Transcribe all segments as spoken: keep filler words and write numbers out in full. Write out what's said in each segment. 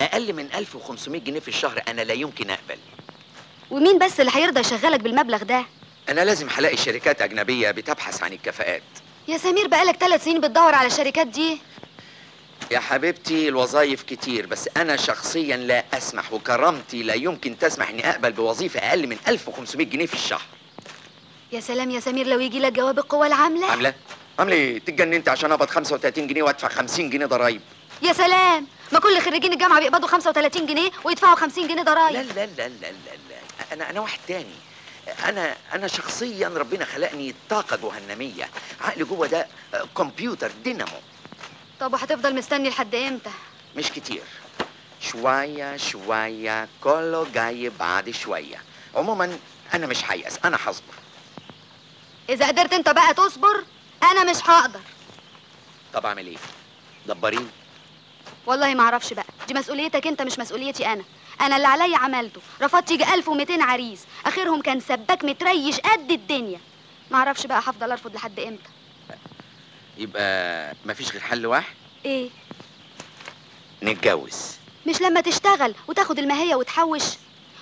اقل من ألف وخمسمائة جنيه في الشهر انا لا يمكن اقبل. ومين بس اللي هيرضى يشغلك بالمبلغ ده؟ انا لازم هلاقي شركات اجنبيه بتبحث عن الكفاءات. يا سمير بقالك ثلاث سنين بتدور على الشركات دي. يا حبيبتي الوظائف كتير، بس انا شخصيا لا اسمح وكرامتي لا يمكن تسمح اني اقبل بوظيفه اقل من ألف وخمسمائة جنيه في الشهر. يا سلام يا سمير لو يجي لك جواب القوى العامله. عامله؟ عامله ايه؟ تتجننت عشان اقبض خمسة وثلاثين جنيه وادفع خمسين جنيه ضرايب؟ يا سلام، ما كل خريجين الجامعه بيقبضوا خمسة وثلاثين جنيه ويدفعوا خمسين جنيه ضرايب. لا لا لا لا لا، انا انا واحد تاني. انا انا شخصيا ربنا خلقني طاقه جهنميه، عقلي جوه ده كمبيوتر دينامو. طب وهتفضل مستني لحد امتى؟ مش كتير، شويه شويه كله جاي بعد شويه. عموما انا مش هيأس، انا هصبر. اذا قدرت انت بقى تصبر، انا مش هقدر. طب اعمل ايه؟ دبريني. والله ما اعرفش بقى، دي مسؤوليتك انت مش مسؤوليتي انا. انا اللي عليا عملته، رفضت يجي ألف ومئتين عريس، اخرهم كان سباك متريش قد الدنيا. ما اعرفش بقى هفضل ارفض لحد امتى. يبقى مفيش غير حل واحد؟ ايه؟ نتجوز. مش لما تشتغل وتاخد الماهيه وتحوش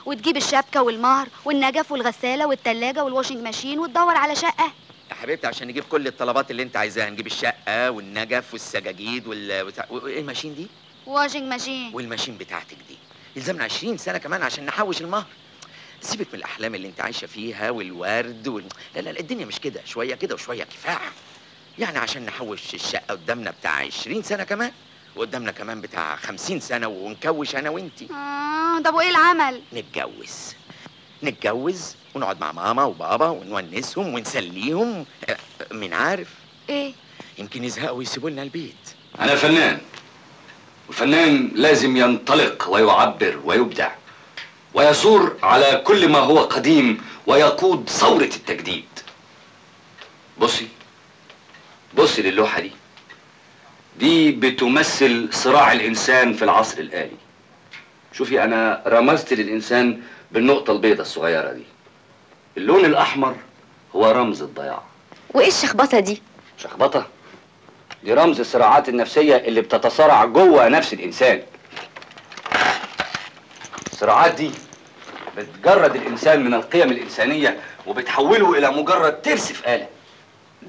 وتجيب الشبكه والمهر والنجف والغساله والثلاجه والواشنج ماشين وتدور على شقه؟ يا حبيبتي عشان نجيب كل الطلبات اللي انت عايزاها، نجيب الشقه والنجف والسجاجيد وال ايه الماشين دي؟ واشنج ماشين. والماشين بتاعتك دي يلزمنا عشرين سنه كمان عشان نحوش المهر. سيبك من الاحلام اللي انت عايشه فيها والورد وال... لا لا الدنيا مش كده، شويه كده وشويه كفاحه. يعني عشان نحوش الشقه قدامنا بتاع عشرين سنه كمان، وقدامنا كمان بتاع خمسين سنه ونكوش انا وانتي. اه طب وايه العمل؟ نتجوز. نتجوز ونقعد مع ماما وبابا ونونسهم ونسليهم. من عارف ايه؟ يمكن يزهقوا ويسيبوا لنا البيت. انا فنان، والفنان لازم ينطلق ويعبر ويبدع ويثور على كل ما هو قديم ويقود ثوره التجديد. بصي بصي للوحة دي، دي بتمثل صراع الإنسان في العصر الآلي. شوفي أنا رمزت للإنسان بالنقطة البيضة الصغيرة دي، اللون الأحمر هو رمز الضياع. وإيه الشخبطة دي؟ شخبطة؟ دي رمز الصراعات النفسية اللي بتتصارع جوه نفس الإنسان. الصراعات دي بتجرد الإنسان من القيم الإنسانية وبتحوله إلى مجرد ترس في آلة.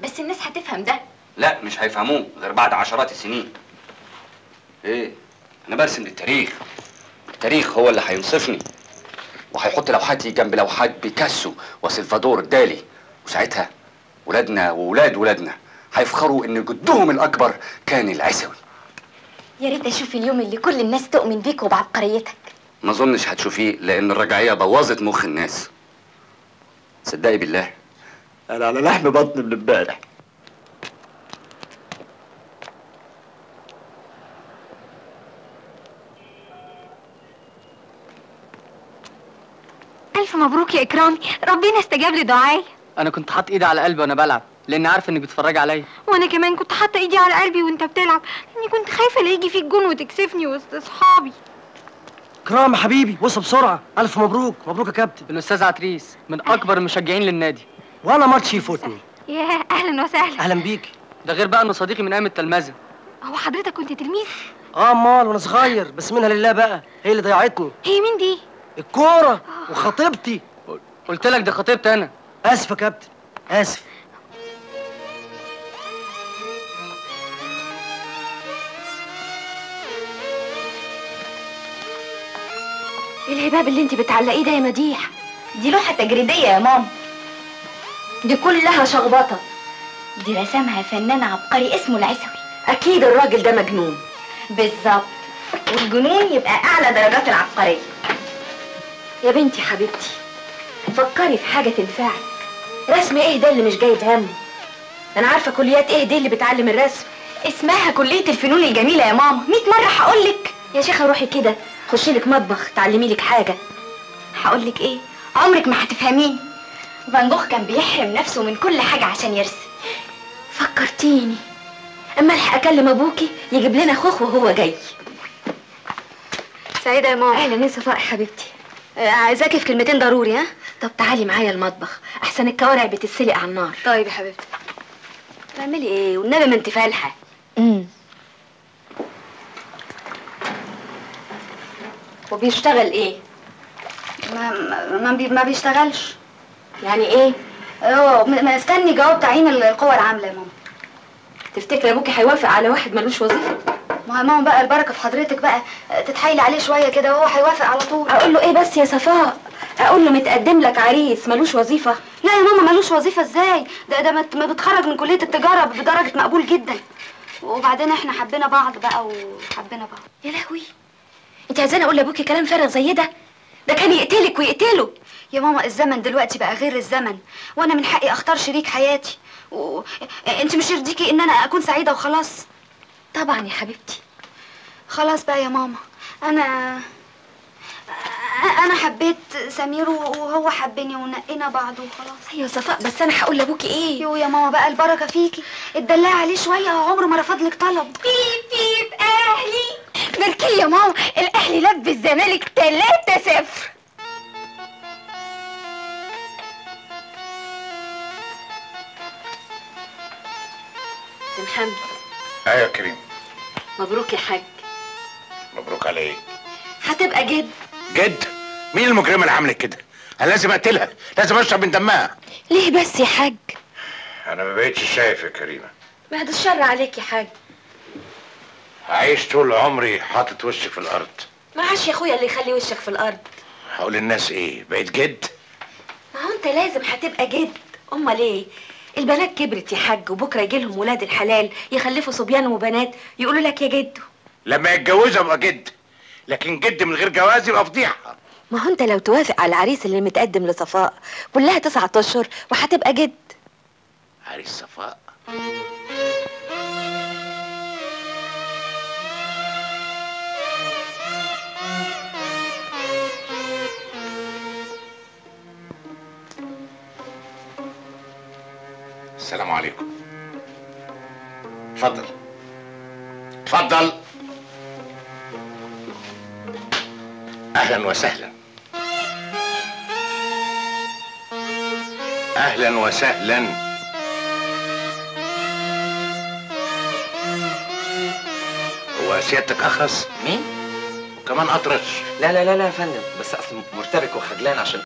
بس الناس هتفهم ده؟ لا مش هيفهموه غير بعد عشرات السنين. ايه؟ انا برسم للتاريخ، التاريخ هو اللي هينصفني وهيحط لوحاتي جنب لوحات بيكاسو وسلفادور دالي، وساعتها ولادنا وولاد ولادنا هيفخروا ان جدهم الاكبر كان العسوي. يا ريت اشوف اليوم اللي كل الناس تؤمن بيك وبعبقريتك. ما اظنش هتشوفيه لان الرجعيه بوظت مخ الناس. صدقي بالله انا على لحم بطني من امبارح. الف مبروك يا اكرامي، ربنا استجاب لدعائي. انا كنت حاطط ايدي على قلبي وانا بلعب لان عارفه انك بتتفرجي عليا. وانا كمان كنت حاطه ايدي على قلبي وانت بتلعب لاني كنت خايفه لا يجي فيك جون وتكسفني وسط اصحابي. اكرامي حبيبي وصل بسرعه، الف مبروك. مبروك يا كابتن. الاستاذ عتريس من اكبر المشجعين للنادي وانا ماتش يفوتني. ياه اهلا وسهلا. اهلا بيك. ده غير بقى انه صديقي من ايام التلمذه. هو حضرتك كنت تلميذ؟ اه امال وانا صغير، بس منها لله بقى، هي اللي ضيعتني. هي مين دي؟ الكوره. أوه. وخطيبتي. قلت لك دي خطيبتي انا. اسف يا كابتن اسف. ايه الهباب اللي انت بتعلقيه ده يا مديح؟ دي لوحه تجريديه يا ماما، دي كلها شخبطه. دي رسمها فنان عبقري اسمه العسوي. اكيد الراجل ده مجنون. بالظبط، والجنون يبقى اعلى درجات العبقريه. يا بنتي حبيبتي فكري في حاجه تنفعك. رسم ايه ده اللي مش جايب هم؟ انا عارفه كليات ايه دي اللي بتعلم الرسم، اسمها كليه الفنون الجميله يا ماما. مئة مره هقولك يا شيخه روحي كده خشي لك مطبخ تعلمي لك حاجه. هقولك ايه عمرك ما هتفهميني. فان جوخ كان بيحرم نفسه من كل حاجة عشان يرسم. فكرتيني، أما ألحق أكلم أبوكي يجيب لنا خوخ وهو جاي. سعيدة يا ماما. أهلا يا صفاء حبيبتي. عايزاكي في كلمتين ضروري. ها طب تعالي معايا المطبخ أحسن، الكوارع بتتسلق على النار. طيب يا حبيبتي. تعملي إيه والنبي ما أنت فالحة. امم وبيشتغل ايه؟ ما ما, بي ما بيشتغلش. يعني ايه؟ اه مستني جواب تعيين القوى العامله يا ماما. تفتكري ابوكي هيوافق على واحد ملوش وظيفه؟ ما هي ماما بقى البركه في حضرتك بقى، تتحايلي عليه شويه كده وهو هيوافق على طول. اقول له ايه بس يا صفاء؟ اقول له متقدم لك عريس ملوش وظيفه؟ لا يا ماما ملوش وظيفه ازاي؟ ده ده ما بتخرج من كليه التجاره بدرجه مقبول جدا. وبعدين احنا حبينا بعض بقى وحبينا بعض. يا لهوي، انت عايزاني اقول لابوكي كلام فارغ زي ده؟ ده كان يقتلك ويقتله. يا ماما الزمن دلوقتي بقى غير الزمن، وانا من حقي اختار شريك حياتي. و... انت مش يرضيكي ان انا اكون سعيده وخلاص؟ طبعا يا حبيبتي. خلاص بقى يا ماما، انا انا حبيت سمير وهو حبني ونقينا بعض وخلاص. ايوه صفاء، بس انا هقول لابوكي ايه؟ يو يا ماما بقى البركه فيكي، اتدلعي عليه شويه عمره ما رفض لك طلب. بيب بيب اهلي. مالكي يا ماما؟ الاهلي لب الزمالك ثلاثة صفر. محمد. ايوه يا كريم. مبروك يا حاج. مبروك على ايه؟ هتبقى جد. جد؟ مين المجرمه اللي عملت كده؟ انا لازم اقتلها، لازم اشرب من دمها. ليه بس يا حاج؟ انا ما بقتش شايف يا كريمه. بعد الشر عليك يا حاج. عايش طول عمري حاطط وشي في الارض. ما عاش يا اخويا اللي يخلي وشك في الارض. هقول للناس ايه؟ بقيت جد؟ ما هو انت لازم هتبقى جد، امال ايه؟ البنات كبرت يا حاج، وبكره يجي لهم ولاد الحلال يخلفوا صبيان وبنات يقولوا لك يا جدو. لما يتجوزوا ابقى جد، لكن جد من غير جواز يبقى فضيحه. ما هو انت لو توافق على العريس اللي متقدم لصفاء كلها تسعة اشهر وهتبقى جد. عريس صفاء؟ السلام عليكم. اتفضل اتفضل. اهلا وسهلا. اهلا وسهلا. هو سيادتك اخرس؟ مين؟ وكمان اطرش. لا لا لا لا يا فندم، بس اصل مرتبك وخجلان عشان